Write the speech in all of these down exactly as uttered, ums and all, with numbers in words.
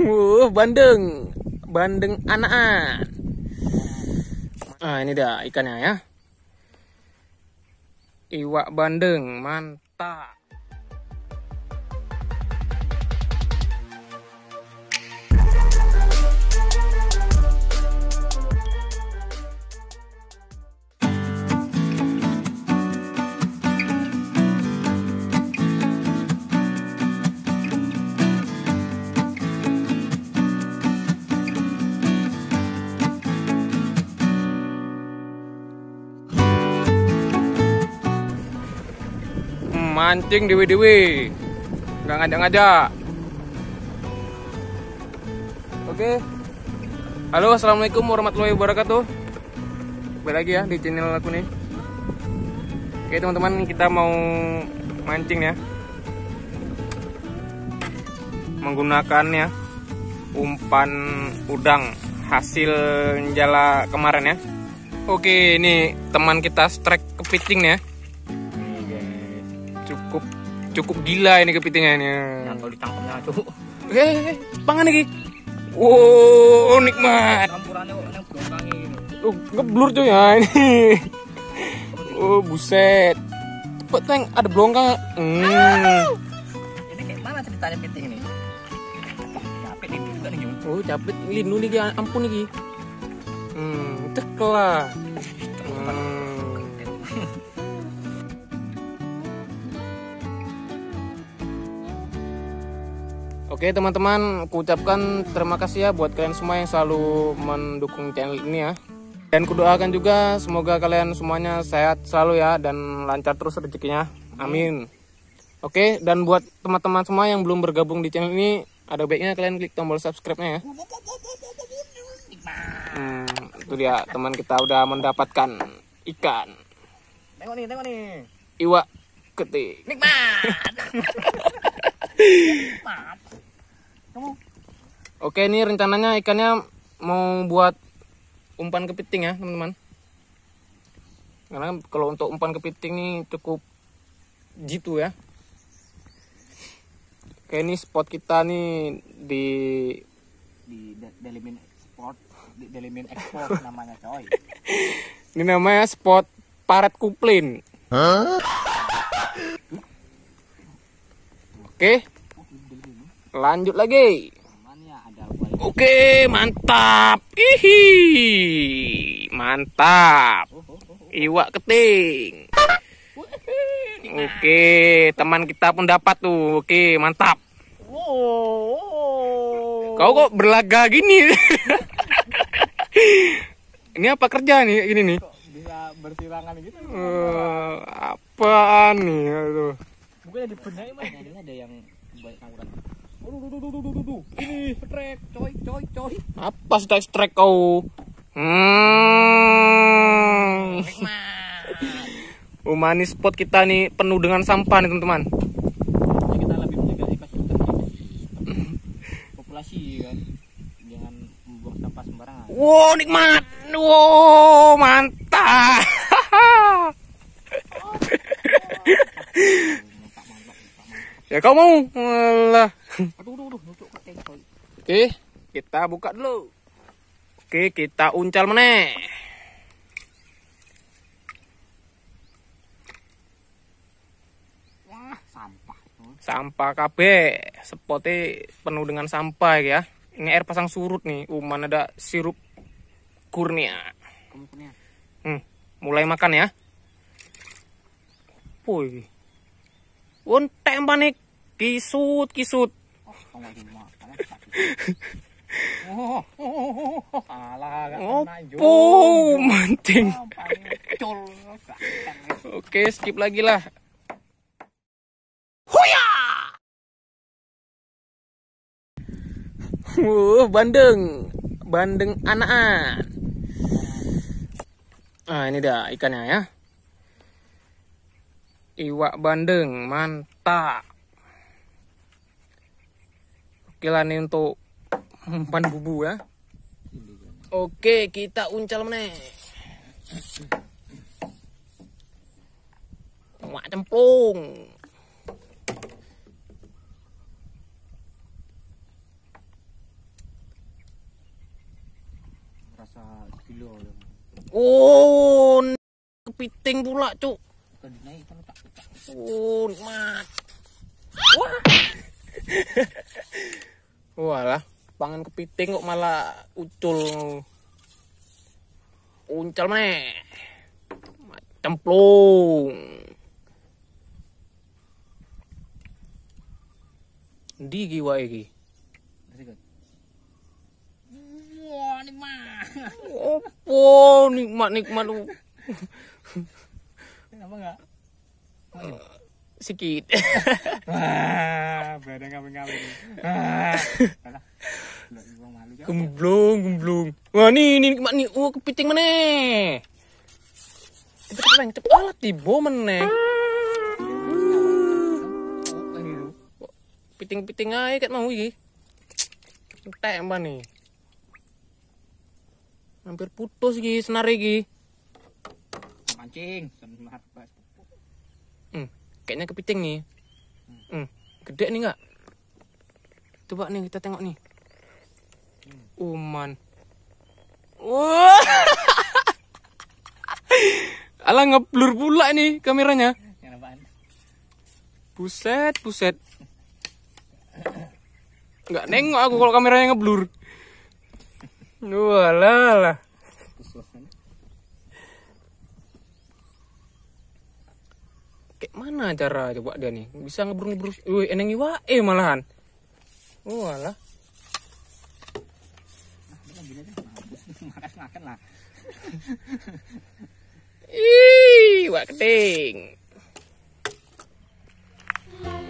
Wuh, bandeng. Bandeng anakan. Nah, ini dah ikannya ya. Iwak bandeng, mantap. Mancing dewi-dewi, nggak ngajak-ngajak. Oke, halo, assalamualaikum warahmatullahi wabarakatuh. Balik lagi ya di channel aku nih. Oke teman-teman, kita mau mancing ya, menggunakan ya umpan udang hasil jala kemarin ya. Oke, ini teman kita strike kepiting ya. Cukup cukup gila ini kepitingannya. Nah, kalau ditangkapnya cuk. Eh, pangan lagi. Wow, nikmat. Campurannya kok yang berongkangi gitu. Uh, ngeblur cuy ya ini. Oh, buset. Cepet teng, ada blongkang. Hmm. Ini kayak mana ceritanya kepiting ini? Capek nih juga nih. Oh, capek lindu nih, ampun nih. Hmm, tekelah. Oke teman-teman, kuucapkan terima kasih ya buat kalian semua yang selalu mendukung channel ini ya. Dan kudoakan juga semoga kalian semuanya sehat selalu ya, dan lancar terus rezekinya, amin. Oke, dan buat teman-teman semua yang belum bergabung di channel ini, ada baiknya kalian klik tombol subscribe-nya ya. Hmm, itu dia, teman kita udah mendapatkan ikan. Tengok nih, tengok nih. Iwak ketik. Nikmat. Nikmat. Oke, ini rencananya ikannya mau buat umpan kepiting ya teman-teman. Karena kalau untuk umpan kepiting ini cukup jitu ya. Oke, ini spot kita nih di di Delimin Spot, di Delimin Export namanya coy. Ini namanya spot Paret Kuplin. Huh? Oke. Lanjut lagi. Oke, mantap. Hihi, mantap. Iwak keting. Oke, teman kita pun dapat tuh. Oke, mantap. Kau kok berlaga gini? Ini apa kerja nih gini nih? Bisa bersilangan gitu. Uh, apaan nih itu? Bukannya dibenahi mah, ada yang banyak tawuran. Aduh, aduh, aduh, aduh, aduh, aduh. Ini strike, coy, coy, coy. Apa strike strike kau? Hmm. Umani spot kita nih penuh dengan sampah nih teman-teman. Ya, kita lebih menjaga ekosistem populasi kan, jangan membuang sampah sembarangan. Wow, nikmat, wow, mantap. Ya kau mau, malah. Oke, kita buka dulu. Oke, kita uncal meneh. Wah, sampah. Sampah kabeh, spote penuh dengan sampah ya. Ini air pasang surut nih, uman ada sirup kurnia. Hmm, mulai makan ya. Woi. Untek panik kisut kisut. Oh, oh, mancing. Oke, skip lagi lah. Huya! Uh, bandeng, bandeng anakan. Nah, ini dah ikannya ya. Iwak bandeng, mantap. Oke lah nih untuk umpan bubu ya. Oke, kita uncal meneh. Wah, cemplung. Kepiting pula, Cuk. Oh, nikmat. Wah. Walah, pangan kepiting kok malah ucul. Uncal meh. Cemplung. Di giwa iki. Wah, nikmat. Opo nikmat-nikmat lu. Kenapa enggak? Sikit. Wah, badan ngambing-ngambing. Ah. Gemblung, gemblung. Wah, ni ni nikmat ni. Oh, kepiting meneh. Cepet-cepet, cepet alat tiba meneh. Piting-piting aja kayak mau iki. Entek mbah nih. Hampir putus iki senar iki. Mancing senar bas. Hmm, kayaknya kepiting nih. Hmm, gede nih enggak? Coba nih kita tengok nih. Uman. Wah. Alah ngeblur pula nih kameranya. Buset, buset. Enggak nengok aku kalau kameranya ngeblur. Walah. Kayak mana cara coba dia nih? Bisa ngeblur-ngeblur. Wih, eneng iwae malahan. Walah. Makan lah. Ih, wah keting.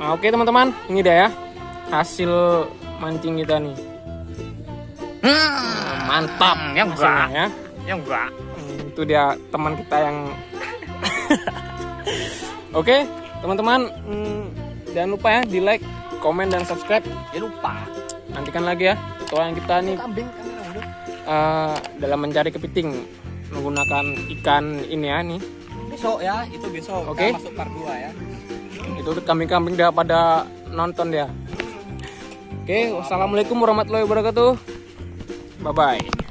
Nah, oke teman-teman, ini dia ya hasil mancing kita nih. Hmm, mantap ya enggak ya. Ya enggak. Itu dia teman kita yang Oke, teman-teman, jangan lupa ya di-like, komen dan subscribe. Jangan lupa. Nantikan lagi ya tutorial kita nih. Uh, dalam mencari kepiting menggunakan ikan ini ya nih. Besok ya, itu besok. Oke. Okay. Masuk part dua ya. Itu kambing-kambing dah pada nonton dia. Oke, okay, wassalamualaikum warahmatullahi wabarakatuh. Bye-bye.